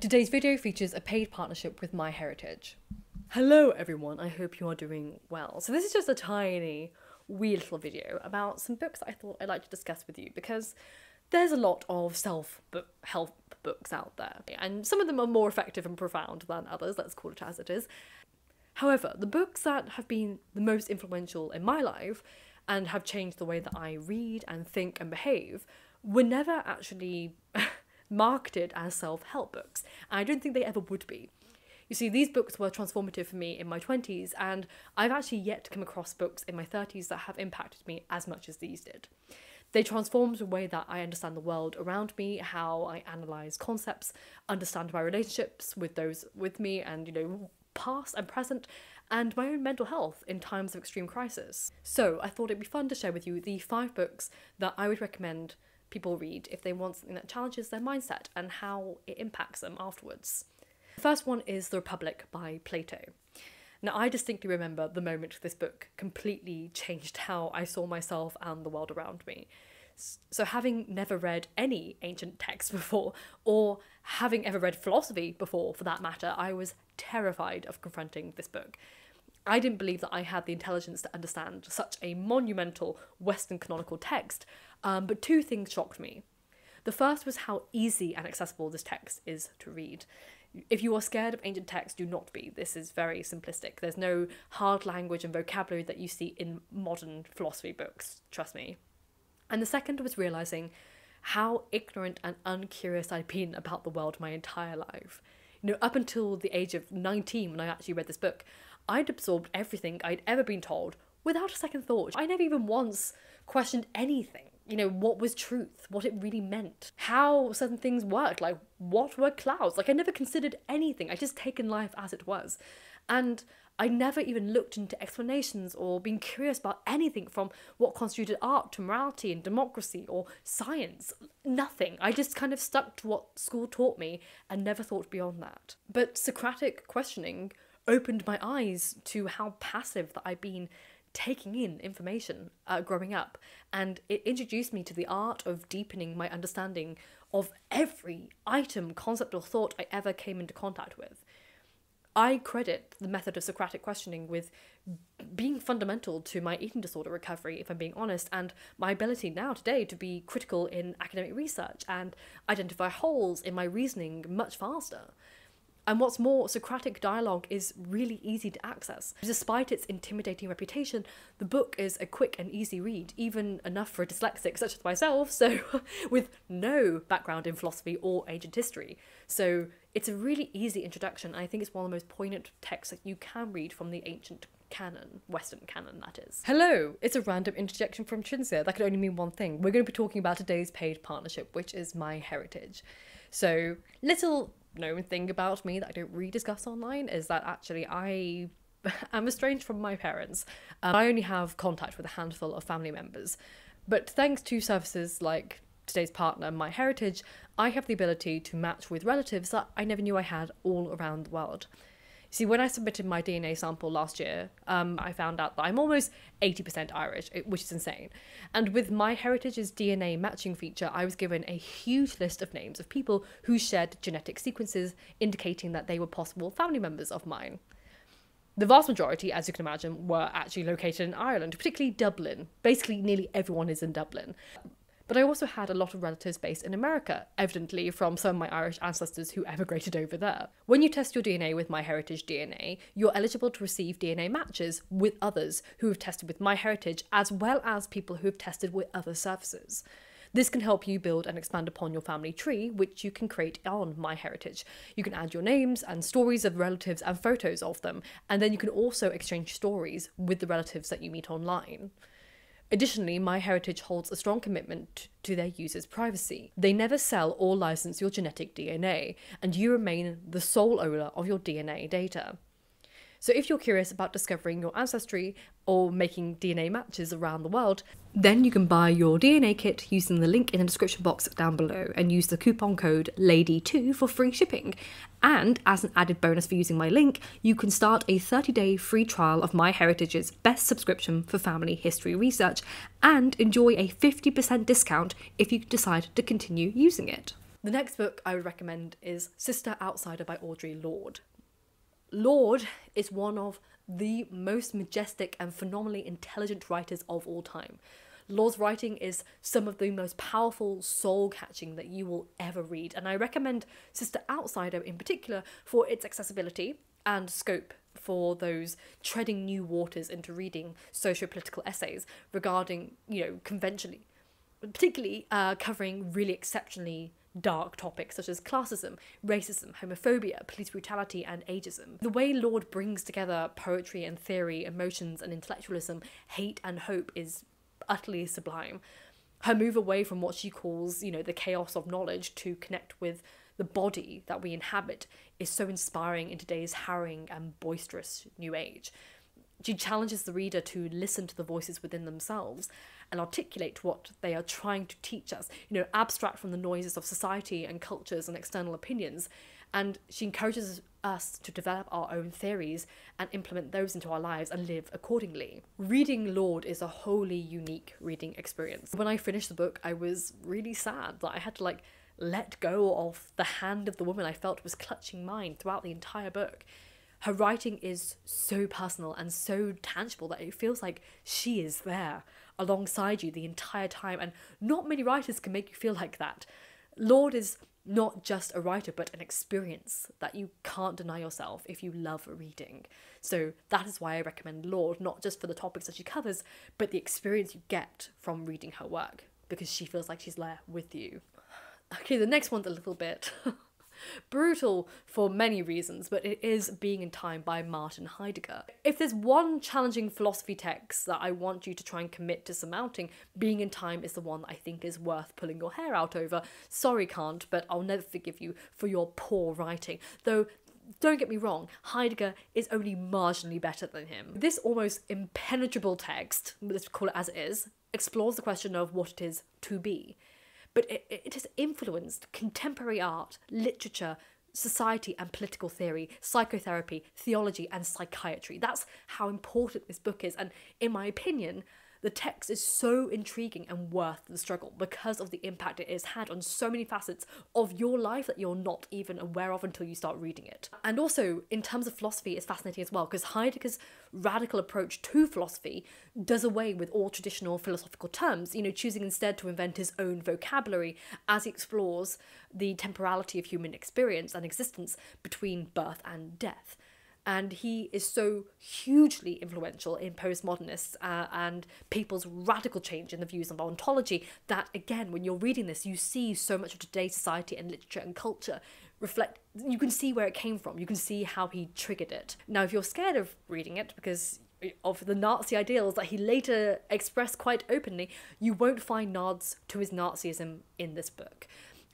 Today's video features a paid partnership with MyHeritage. Hello everyone, I hope you are doing well. So this is just a tiny, wee little video about some books that I thought I'd like to discuss with you because there's a lot of self-help books out there, and some of them are more effective and profound than others, let's call it as it is. However, the books that have been the most influential in my life and have changed the way that I read and think and behave were never actually marketed as self-help books, and I don't think they ever would be. You see, these books were transformative for me in my 20s, and I've actually yet to come across books in my 30s that have impacted me as much as these did. They transformed the way that I understand the world around me, how I analyse concepts, understand my relationships with those with me, and, you know, past and present, and my own mental health in times of extreme crisis. So I thought it'd be fun to share with you the 5 books that I would recommend people read if they want something that challenges their mindset and how it impacts them afterwards. The first one is The Republic by Plato. Now, I distinctly remember the moment this book completely changed how I saw myself and the world around me. So having never read any ancient texts before, or having ever read philosophy before for that matter, I was terrified of confronting this book. I didn't believe that I had the intelligence to understand such a monumental Western canonical text, but 2 things shocked me. The first was how easy and accessible this text is to read. If you are scared of ancient texts, do not be. This is very simplistic. There's no hard language and vocabulary that you see in modern philosophy books, trust me. And the second was realising how ignorant and uncurious I'd been about the world my entire life. You know, up until the age of 19 when I actually read this book, I'd absorbed everything I'd ever been told without a second thought. I never even once questioned anything. You know, what was truth, what it really meant, how certain things worked, like what were clouds. Like, I never considered anything. I'd just taken life as it was. And I never even looked into explanations or been curious about anything, from what constituted art to morality and democracy or science. Nothing. I just kind of stuck to what school taught me and never thought beyond that. But Socratic questioning opened my eyes to how passive that I'd been taking in information growing up, and it introduced me to the art of deepening my understanding of every item, concept or thought I ever came into contact with. I credit the method of Socratic questioning with being fundamental to my eating disorder recovery, if I'm being honest, and my ability now today to be critical in academic research and identify holes in my reasoning much faster. And what's more, Socratic dialogue is really easy to access. Despite its intimidating reputation, the book is a quick and easy read, even enough for a dyslexic such as myself, so with no background in philosophy or ancient history. So it's a really easy introduction, and I think it's one of the most poignant texts that you can read from the ancient canon, Western canon that is. Hello, it's a random interjection from Trinzia. That could only mean one thing. We're going to be talking about today's paid partnership, which is MyHeritage. So, little known thing about me that I don't really discuss online is that actually I am estranged from my parents. I only have contact with a handful of family members, but thanks to services like today's partner MyHeritage, I have the ability to match with relatives that I never knew I had all around the world. See, when I submitted my DNA sample last year, I found out that I'm almost 80% Irish, which is insane. And with MyHeritage's DNA matching feature, I was given a huge list of names of people who shared genetic sequences, indicating that they were possible family members of mine. The vast majority, as you can imagine, were actually located in Ireland, particularly Dublin. Basically, nearly everyone is in Dublin. But I also had a lot of relatives based in America, evidently from some of my Irish ancestors who emigrated over there. When you test your DNA with MyHeritage DNA, you're eligible to receive DNA matches with others who have tested with MyHeritage, as well as people who have tested with other services. This can help you build and expand upon your family tree, which you can create on MyHeritage. You can add your names and stories of relatives and photos of them, and then you can also exchange stories with the relatives that you meet online. Additionally, MyHeritage holds a strong commitment to their users' privacy. They never sell or license your genetic DNA, and you remain the sole owner of your DNA data. So if you're curious about discovering your ancestry or making DNA matches around the world, then you can buy your DNA kit using the link in the description box down below and use the coupon code LADY2 for free shipping. And as an added bonus for using my link, you can start a 30-day free trial of MyHeritage's best subscription for family history research and enjoy a 50% discount if you decide to continue using it. The next book I would recommend is Sister Outsider by Audre Lorde. Lorde is one of the most majestic and phenomenally intelligent writers of all time. Lorde's writing is some of the most powerful, soul-catching that you will ever read, and I recommend Sister Outsider in particular for its accessibility and scope for those treading new waters into reading socio-political essays regarding, conventionally, particularly covering really exceptionally dark topics such as classism, racism, homophobia, police brutality, and ageism. The way Lorde brings together poetry and theory, emotions and intellectualism, hate and hope is utterly sublime. Her move away from what she calls, the chaos of knowledge to connect with the body that we inhabit is so inspiring in today's harrowing and boisterous new age. She challenges the reader to listen to the voices within themselves and articulate what they are trying to teach us, abstract from the noises of society and cultures and external opinions. And she encourages us to develop our own theories and implement those into our lives and live accordingly. Reading Lorde is a wholly unique reading experience. When I finished the book, I was really sad that I had to let go of the hand of the woman I felt was clutching mine throughout the entire book. Her writing is so personal and so tangible that it feels like she is there alongside you the entire time, and not many writers can make you feel like that. Lorde is not just a writer, but an experience that you can't deny yourself if you love reading. So that is why I recommend Lorde, not just for the topics that she covers, but the experience you get from reading her work, because she feels like she's there with you. Okay, the next one's a little bit brutal for many reasons, but it is Being and Time by Martin Heidegger. If there's one challenging philosophy text that I want you to try and commit to surmounting, Being and Time is the one that I think is worth pulling your hair out over. Sorry, Kant, but I'll never forgive you for your poor writing. Though, don't get me wrong, Heidegger is only marginally better than him. This almost impenetrable text, let's call it as it is, explores the question of what it is to be. But it has influenced contemporary art, literature, society and political theory, psychotherapy, theology and psychiatry. That's how important this book is, and in my opinion, the text is so intriguing and worth the struggle because of the impact it has had on so many facets of your life that you're not even aware of until you start reading it. And also, in terms of philosophy, it's fascinating as well, because Heidegger's radical approach to philosophy does away with all traditional philosophical terms, choosing instead to invent his own vocabulary as he explores the temporality of human experience and existence between birth and death. And he is so hugely influential in postmodernists and people's radical change in the views of ontology that, again, when you're reading this, you see so much of today's society and literature and culture reflect. You can see where it came from. You can see how he triggered it. Now, if you're scared of reading it because of the Nazi ideals that he later expressed quite openly, you won't find nods to his Nazism in this book.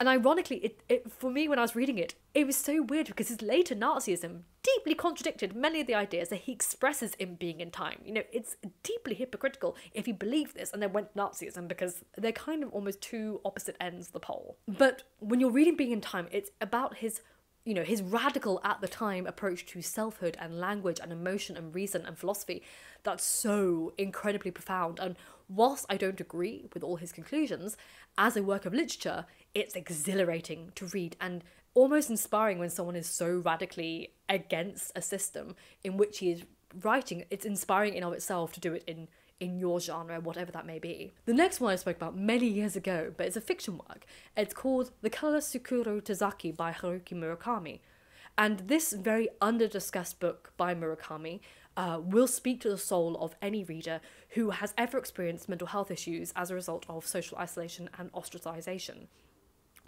And ironically, for me, when I was reading it, it was so weird because his later Nazism deeply contradicted many of the ideas that he expresses in Being and Time. It's deeply hypocritical if he believed this and then went Nazism, because they're kind of almost two opposite ends of the pole. But when you're reading Being and Time, it's about his, his radical at the time approach to selfhood and language and emotion and reason and philosophy that's so incredibly profound. And whilst I don't agree with all his conclusions, as a work of literature, it's exhilarating to read and almost inspiring when someone is so radically against a system in which he is writing. It's inspiring in of itself to do it in your genre, whatever that may be. The next one I spoke about many years ago, but it's a fiction work. It's called The Colorless Tsukuru Tazaki by Haruki Murakami. And this very under-discussed book by Murakami will speak to the soul of any reader who has ever experienced mental health issues as a result of social isolation and ostracization.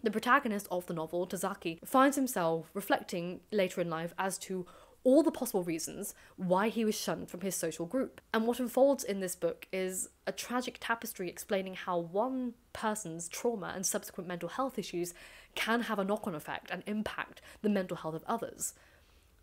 The protagonist of the novel, Tazaki, finds himself reflecting later in life as to all the possible reasons why he was shunned from his social group. And what unfolds in this book is a tragic tapestry explaining how one person's trauma and subsequent mental health issues can have a knock-on effect and impact the mental health of others.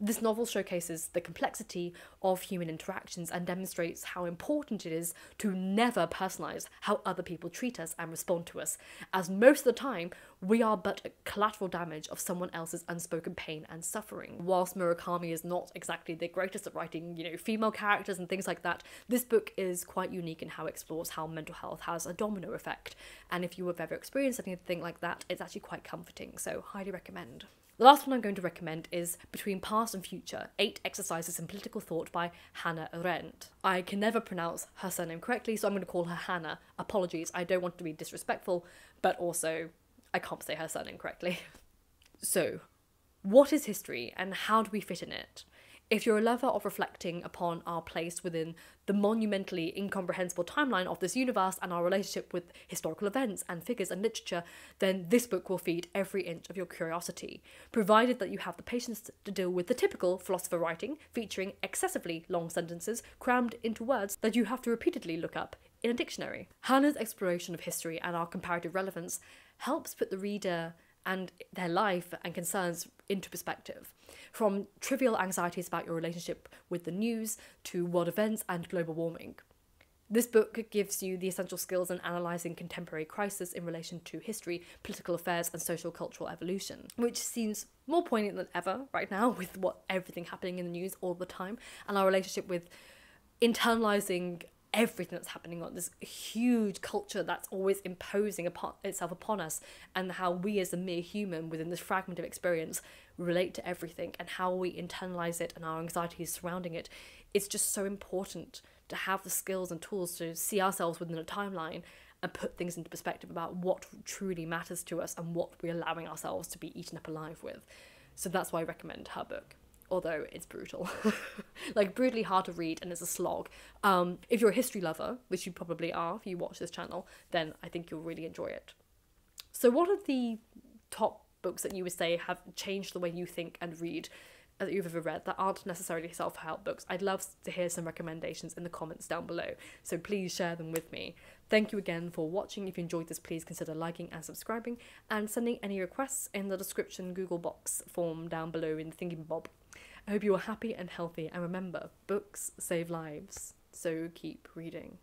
This novel showcases the complexity of human interactions and demonstrates how important it is to never personalize how other people treat us and respond to us, as most of the time we are but collateral damage of someone else's unspoken pain and suffering. Whilst Murakami is not exactly the greatest at writing, you know, female characters and things like that, this book is quite unique in how it explores how mental health has a domino effect, and if you have ever experienced anything like that, it's actually quite comforting, so highly recommend. The last one I'm going to recommend is Between Past and Future, 8 Exercises in Political Thought by Hannah Arendt. I can never pronounce her surname correctly, so I'm going to call her Hannah. Apologies, I don't want to be disrespectful, but also I can't say her surname correctly. So, what is history and how do we fit in it? If you're a lover of reflecting upon our place within the monumentally incomprehensible timeline of this universe and our relationship with historical events and figures and literature, then this book will feed every inch of your curiosity, provided that you have the patience to deal with the typical philosopher writing featuring excessively long sentences crammed into words that you have to repeatedly look up in a dictionary. Hannah's exploration of history and our comparative relevance helps put the reader and their life and concerns into perspective. From trivial anxieties about your relationship with the news to world events and global warming. This book gives you the essential skills in analysing contemporary crisis in relation to history, political affairs and social cultural evolution, which seems more poignant than ever right now with everything happening in the news all the time, and our relationship with internalising everything that's happening on this huge culture that's always imposing itself upon us, and how we as a mere human within this fragment of experience relate to everything and how we internalize it and our anxieties surrounding it. It's just so important to have the skills and tools to see ourselves within a timeline and put things into perspective about what truly matters to us and what we're allowing ourselves to be eaten up alive with. So that's why I recommend her book. Although it's brutal, like brutally hard to read, and it's a slog. If you're a history lover, which you probably are if you watch this channel, then I think you'll really enjoy it. So what are the top books that you would say have changed the way you think and read that you've ever read that aren't necessarily self-help books? I'd love to hear some recommendations in the comments down below, so please share them with me. Thank you again for watching. If you enjoyed this, please consider liking and subscribing and sending any requests in the description Google box form down below in the Thingy Bob. I hope you are happy and healthy, and remember, books save lives, so keep reading.